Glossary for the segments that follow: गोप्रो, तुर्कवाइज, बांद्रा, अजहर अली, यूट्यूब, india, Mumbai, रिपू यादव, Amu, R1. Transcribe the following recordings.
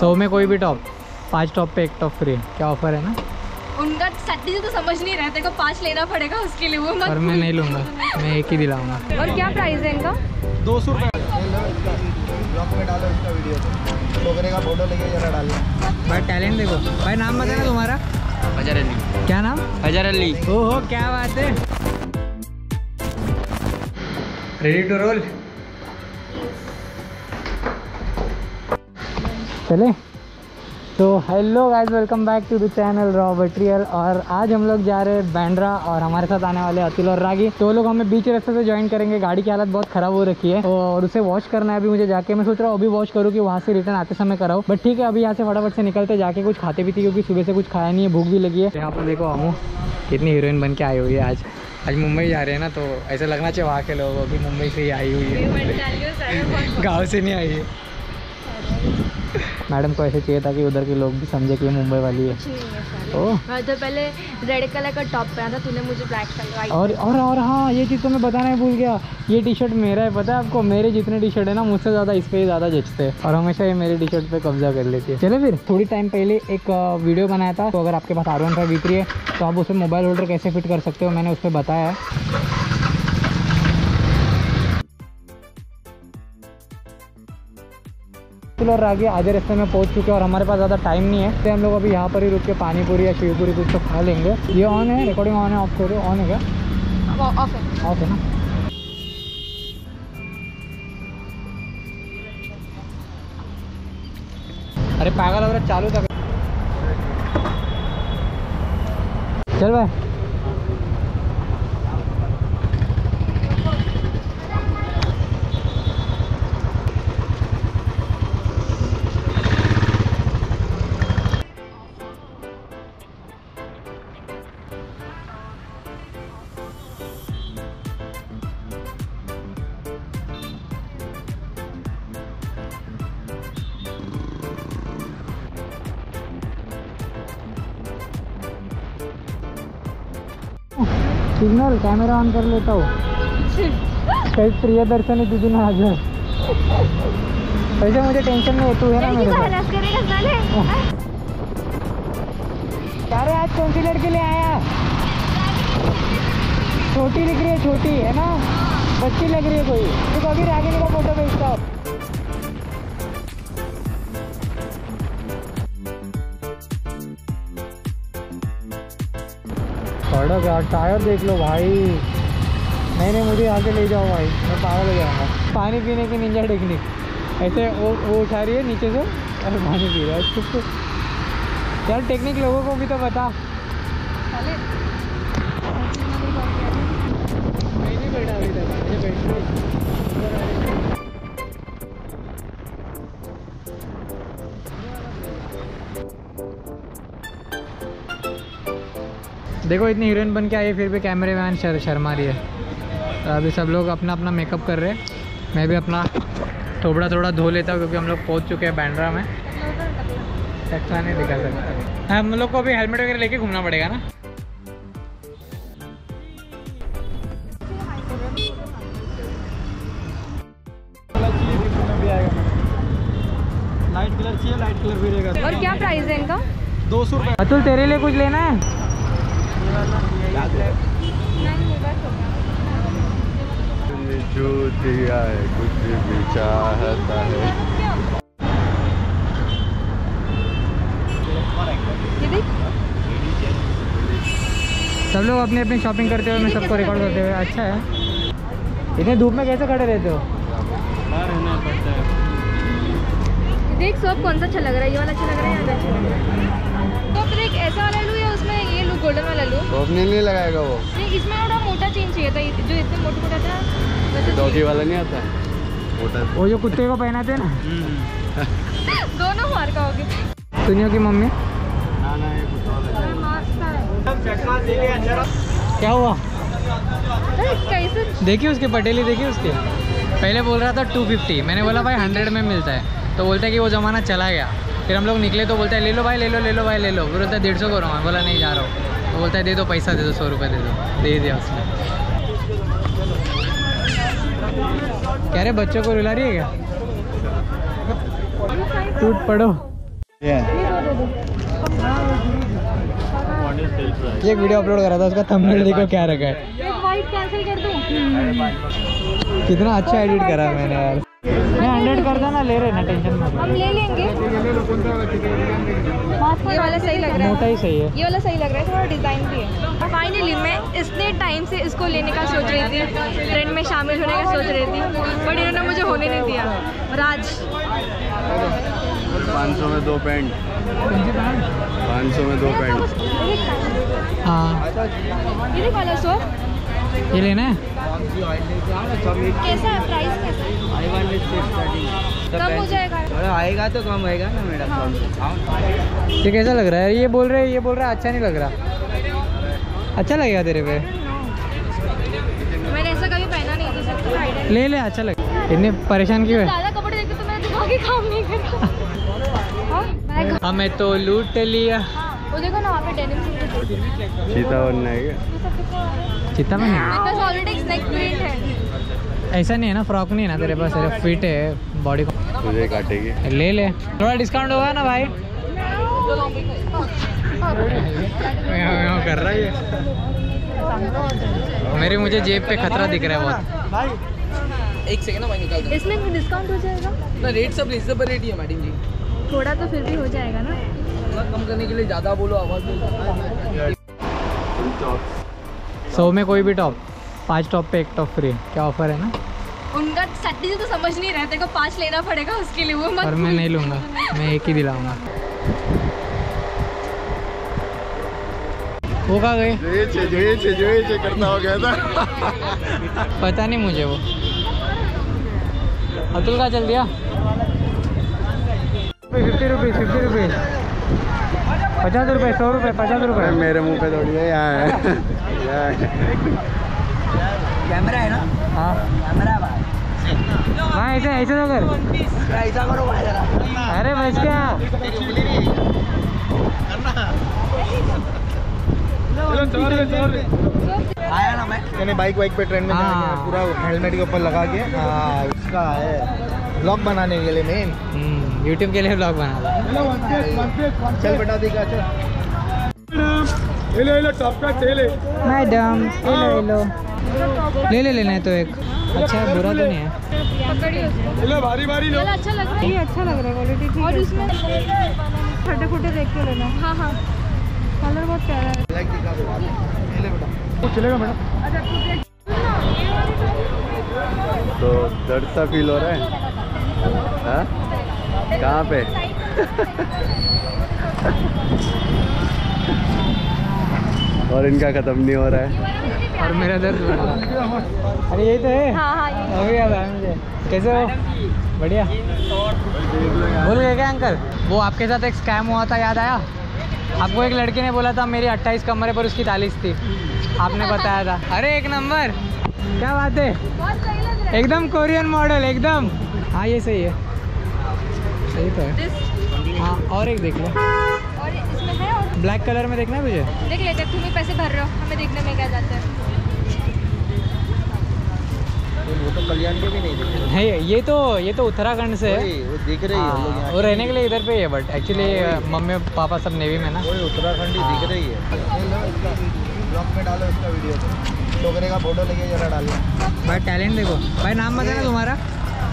100 में कोई भी टॉप, 5 टॉप पे 1 टॉप फ्री, क्या ऑफर है ना उनका। सट्टी से तो समझ नहीं रहते को 5 लेना पड़ेगा उसके लिए, वो मत। मैं नहीं लूँगा, मैं एक ही दिलाऊंगा। और क्या प्राइस है इनका? 200 रुपये। भाई टैलेंट देखो। भाई नाम बताना तुम्हारा? अजहर अली। क्या नाम? अजहर अली। ओहो क्या बात है। Ready to roll? चले। तो hello guys, welcome back to the channel raw material. और आज हम लोग जा रहे हैं बांद्रा और हमारे साथ आने वाले अतिल और रागी। तो वो लोग हमें बीच रास्ते से ज्वाइन करेंगे। गाड़ी की हालत बहुत खराब हो रखी है और उसे वॉश करना है अभी मुझे जाके। मैं सोच रहा हूँ अभी वॉश करूँ कि वहाँ से रिटर्न आते समय कराऊँ, बट ठीक है अभी यहाँ से फटाफट से निकलते जाके कुछ खाते पीते, क्योंकि सुबह से कुछ खाया नहीं है, भूख भी लगी है। यहाँ पर देखो अमू कितनी हीरोइन बन के आई हुई है। आज मुंबई जा रहे हैं ना, तो ऐसा लगना चाहिए वहाँ के लोगों को कि मुंबई से ही आई हुई है, गाँव से नहीं आई है। मैडम को ऐसे चाहिए था कि उधर के लोग भी समझे कि ये मुंबई वाली है। ओह तो पहले रेड कलर का टॉप पहना था तूने, मुझे ब्लैक कलर। और हाँ ये चीज़ तो मैं बताना ही भूल गया, ये टी शर्ट मेरा है। पता है आपको मेरे जितने टी शर्ट है ना, मुझसे ज़्यादा इस पर ही ज़्यादा जचते हैं और हमेशा ये मेरे टी शर्ट पर कब्जा कर लेती है। चले फिर थोड़ी टाइम पहले एक वीडियो बनाया था, तो अगर आपके पास R1 है तो आप उसमें मोबाइल होल्डर कैसे फिट कर सकते हो, मैंने उस पर बताया है। और आगे आधे रास्ते में पहुंच चुके हैं और हमारे पास ज़्यादा टाइम नहीं है, तो हम लोग अभी यहाँ पर ही रुक के पानी पूरी या शिव पूरी कुछ तो खा लेंगे। ये ऑन है, रिकॉर्डिंग ऑन है? ऑफ करो। ऑन है क्या? ऑफ है। ऑफ है ना। अरे पागल हो रहा, चालू था। चल भाई सिग्नल कैमरा ऑन कर लेता हूँ। कई प्रियदर्शनी दीदी ना हाजिर। वैसे मुझे टेंशन में होती है ना मेरे को। अरे आज कौन सी लड़की ले आया? छोटी दिख रही है, छोटी है ना, बच्ची लग रही है कोई। तो कभी रागिनी का फोटो भेजता हूँ। टायर देख लो भाई। नहीं, मुझे आगे ले जाओ भाई, मैं पागल हो जाऊँगा। पानी पीने की निंजा टेक्निक, ऐसे वो उठा रही है नीचे से और पानी पी रहा है चुप। यार टेक्निक लोगों को भी तो बता। मैं नहीं बैठा अभी तक, मुझे बैठ। देखो इतनी हीरोइन बन के आई है, फिर भी कैमरे मैन शर्मा रही है। तो अभी सब लोग अपना अपना मेकअप कर रहे हैं, मैं भी अपना थोड़ा थोड़ा धो लेता हूँ क्योंकि हम लोग पहुँच चुके हैं बांद्रा में। अच्छा नहीं दिखा सकता हम लोग को, अभी हेलमेट वगैरह लेके घूमना पड़ेगा ना। लाइट कलर चाहिए, लाइट कलर भी रहेगा। और क्या प्राइस है इनका? 200 रुपये। अतुल तेरे लिए कुछ लेना है? जो दिया है कुछ भी चाहता है। सब लोग अपनी अपनी शॉपिंग करते हुए, मैं सबको रिकॉर्ड करते हुए। अच्छा है, इतने धूप में कैसे खड़े रहते हो? देख सब कौन सा अच्छा लग रहा है, ये वाला अच्छा लग रहा है या अच्छा लग रहा है? तो फिर एक ऐसा वाला लूँ या उसमें ये लूँ, गोल्डन वाला लूँ? तो अपने लिए लगाएगा वो। नहीं, इसमें थोड़ा मोटा चेन चाहिए था, जो इतना मोटा मोटा था वैसे। डॉगी वाला नहीं आता मोटा, वो जो कुत्ते को पहनाते ना। दोनों मार का हो गया। सुनियो की मम्मी क्या हुआ? देखिए उसके पटेली, देखिए उसके। पहले बोल रहा था 250, मैंने बोला भाई 100 में मिलता है, तो बोलता है कि वो ज़माना चला गया। फिर हम लोग निकले तो बोलता है ले लो भाई, ले लो, ले लो भाई, ले लो। फिर बोलता है 150 करो, मैं बोला नहीं जा रहा हूँ। तो बोलता है दे दो पैसा, दे दो 100 रुपये दे दो। दे दिया उसने। कह रहे बच्चों को रुला रही है क्या? टूट पड़ो। ये वीडियो अपलोड करा था, उसका थंबनेल देखो क्या रखा है। कैंसिल कर दूं? कितना अच्छा एडिट करा मैंने यार। मैं 100 कर देना, ले रहे ना, टेंशन मत। हम ले लेंगे। ये वाला सही लग रहा है, मोटा ही सही है। ये वाला सही लग रहा है, थोड़ा डिजाइन भी है। फाइनली मैं इतने टाइम से इसको लेने का सोच रही थी, ट्रेंड में शामिल होने का सोच रही थी, बट इन्होंने मुझे होने नहीं दिया। और आज 500 में दो पैंट, 500 में दो पैंट। हाँ ये वाला सो ये लेना है। कैसा है प्राइस? कैसा कम हो जाएगा? आएगा तो कम आएगा ना मैडम। हाँ। ये कैसा लग रहा है? ये बोल रहा है अच्छा नहीं लग रहा। अच्छा लगेगा तेरे पे? मैंने ऐसा कभी पहना नहीं तो सकता। ले ले, अच्छा लगे। इतने परेशान क्यों है? ज़्यादा कपड़े देखते तो मेरा दिमाग ही काम नहीं करता। हमें तो लूट लिया। वो देखो ना वहाँ पे डेनिम सूट। चीता बनना है? चिता में नहीं है, ऐसा नहीं है ना, फ्रॉक नहीं है ना तेरे पास, सिर्फ फिट है बॉडी को। तुझे काटेगी, ले ले, थोड़ा डिस्काउंट होगा ना भाई। कर रहा है मेरी, मुझे जेब पे खतरा दिख रहा है बहुत। एक सेकंड ना भाई, निकाल दो। इसमें डिस्काउंट हो जाएगा ना? रेट सब रीजनेबल रेट ही है मैडम जी, थोड़ा तो फिर भी हो जाएगा ना। कम करने के लिए ज़्यादा बोलो, आवाज़ 100 में कोई भी टॉप, 5 टॉप पे 1 टॉप फ्री, क्या ऑफर है ना उनका। सट्टी से तो समझ नहीं रहते को, 5 लेना पड़ेगा उसके लिए। वो मत, पर मैं नहीं लूँगा, मैं एक ही दिलाऊंगा। वो कहाँ गए? जो ये करना हो गया था। पता नहीं मुझे। वो अतुल का चल दिया। 50 रुपीज़ 50 रुपये 100 रुपये 50 रुपये। मेरे मुँह पे थोड़ी है यहाँ। कैमरा है ना? हाँ कैमरा भाई, ऐसे तो कर, ऐसा करो भाई। अरे बस क्या आया ना, मैं बाइक पे ट्रेन में पूरा हेलमेट के ऊपर लगा के। हाँ उसका है ब्लॉग बनाने के लिए, मेन यूट्यूब के लिए ब्लॉग बना। चल बेटा दिखा, चल। हेलो टॉप का ले मैडम, हेलो ले लेना है तो एक। अच्छा है, बुरा तो नहीं है। ले भारी भारी लो, अच्छा लग रहा है, ये अच्छा लग रहा है क्वालिटी। और इसमें छोटे छोटे देख के लेना। हाँ हाँ कलर बहुत प्यारा है। ब्लैक दिखा दो, ले ले बेटा। वो चलेगा मैडम? अच्छा तो दर्द सा फील हो रहा है। हां कहां पे? और इनका खत्म नहीं हो रहा है और मेरा दर्द बढ़ रहा है। अरे यही तो है। हाँ हाँ अभी याद आया मुझे। कैसे हो? बढ़िया। भूल गए क्या अंकल? वो आपके साथ एक स्कैम हुआ था, याद आया आपको? एक लड़की ने बोला था मेरी 28 कमरे पर उसकी 40 थी, आपने बताया था। अरे एक नंबर, क्या बात है, एकदम कोरियन मॉडल एकदम। हाँ ये सही है, सही तो है। हाँ और एक देख लो, ब्लैक कलर में देखना है मुझे। देख लेते, तुम ही पैसे भर रहे हो, हमें देखने में क्या जाता है। वो तो कल्याण के भी नहीं दिख रहे हैं। ये तो उत्तराखंड से है, वो दिख रही है। वो रहने के लिए इधर पे है, बट एक्चुअली मम्मी पापा सब नेवी में ना, उत्तराखंड ही दिख रही है। ब्लॉग में डालो इसका वीडियो, टोकरे का फोटो लेके जरा डालो भाई। टैलेंट देखो भाई। नाम बताना तुम्हारा?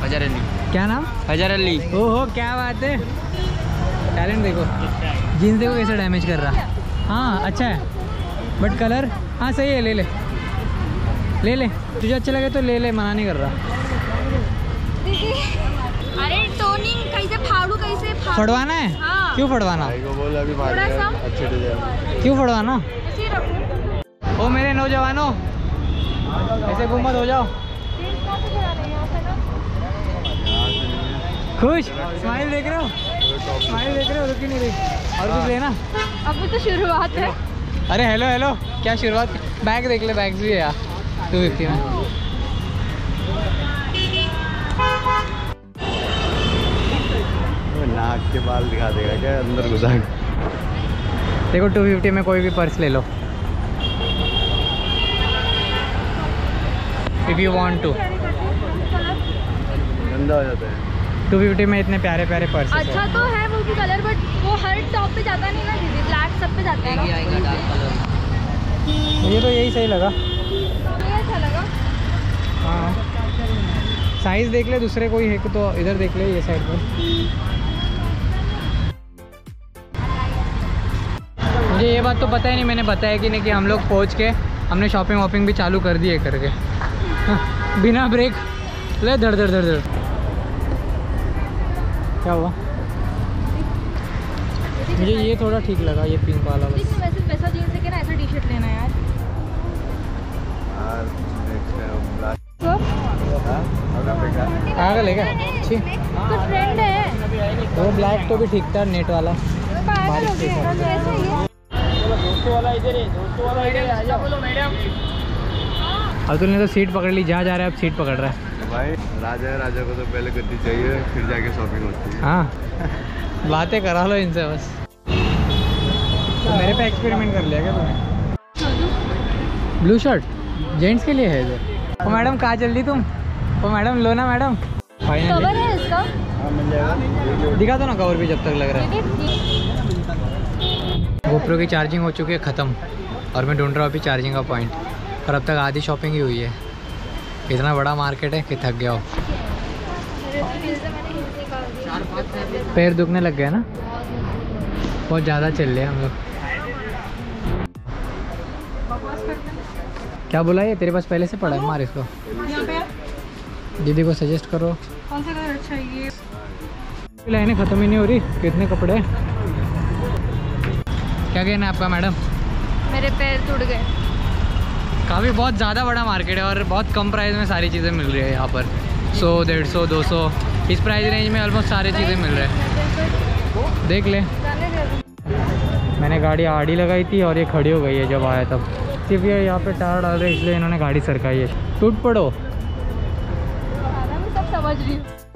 हजर अली। क्या नाम? हजर अली। ओहो क्या बात है, टैलेंट देखो। जींस देखो कैसे डैमेज कर रहा। हाँ अच्छा है बट कलर, हाँ सही है, ले ले तुझे अच्छा लगे तो ले ले, मना नहीं कर रहा। अरे टोनिंग कैसे फाड़ू, कैसे फड़वाना है? हाँ। क्यों फड़वाना? क्यों फड़वाना? ओ मेरे नौजवानों, ऐसे गुमत हो जाओ। खुश स्माइल देख रहे हो, स्माइल देख रहे हो, रुकी नहीं रही। और कुछ लेना? अभी तो शुरुआत है। अरे हेलो क्या शुरुआत। बैग देख ले, बैग्स भी है यार 250 में। नाक के बाल दिखा देगा क्या अंदर घुसा? देखो 250 में कोई भी पर्स ले लो इफ यू वांट टू। गंदा हो जाता है 250 में इतने प्यारे प्यारे पर्स। अच्छा तो है वो भी कलर, बट वो हर टॉप पे जाता नहीं ना दीदी, ब्लैक सब पे जाता है ना। मुझे तो यही सही लगा, ये अच्छा लगा। हाँ साइज देख ले, दूसरे कोई है तो इधर देख ले, ये साइड पर। मुझे ये बात तो पता ही नहीं, मैंने बताया कि नहीं कि हम लोग पहुँच के हमने शॉपिंग वॉपिंग भी चालू कर दी है करके बिना ब्रेक ले धड़ धड़ धड़ धड़। क्या हुआ? मुझे ये थोड़ा ठीक लगा, ये पिंक वाला। बस वैसे पैसा जींस लेके ना ऐसा टी शर्ट लेना यार। आगे लेगा अच्छी। तो फ्रेंड है वो ब्लैक तो भी ठीक था, नेट वाला। अतुल ने तो सीट पकड़ ली, जहाँ जा रहा है अब सीट पकड़ रहा है भाई। राजा को तो पहले गद्दी चाहिए, फिर जाके शॉपिंग होती है। हाँ बातें करा लो इनसे बस। तो मेरे पे एक्सपेरिमेंट कर लिया क्या तुमने? ब्लू शर्ट जेंट्स के लिए है इधर। ओ मैडम कहाँ जल्दी तुम? ओ मैडम लो ना मैडम। कवर है इसका? मिल जाएगा, दिखा दो ना कवर भी जब तक लग रहा है। गोप्रो की चार्जिंग हो चुकी है ख़त्म और मैं ढूंढ रहा हूँ अभी चार्जिंग का पॉइंट, पर अब तक आधी शॉपिंग ही हुई है। इतना बड़ा मार्केट है कि थक गया हो। पैर दुखने लग गया ना, बहुत ज़्यादा चल रहे हैं हम लोग। क्या बोला ये? तेरे पास पहले से पड़ा है, मार इसको। दीदी को सजेस्ट करो कौन सा कलर अच्छा है। ये लाइनें ख़त्म ही नहीं हो रही, कितने कपड़े हैं। क्या कहना है आपका मैडम? मेरे पैर टूट गए। काफ़ी बहुत ज़्यादा बड़ा मार्केट है और बहुत कम प्राइस में सारी चीज़ें मिल रही है यहाँ पर। 100, 150, 200 इस प्राइस रेंज में ऑलमोस्ट सारी चीज़ें मिल रही है। देख ले, मैंने गाड़ी आड़ी लगाई थी और ये खड़ी हो गई है जब आया तब। सिर्फ ये यहाँ पे टायर डाल रहे इसलिए इन्होंने गाड़ी सरकाई है। टूट पड़ो। सब समझ रही हूँ।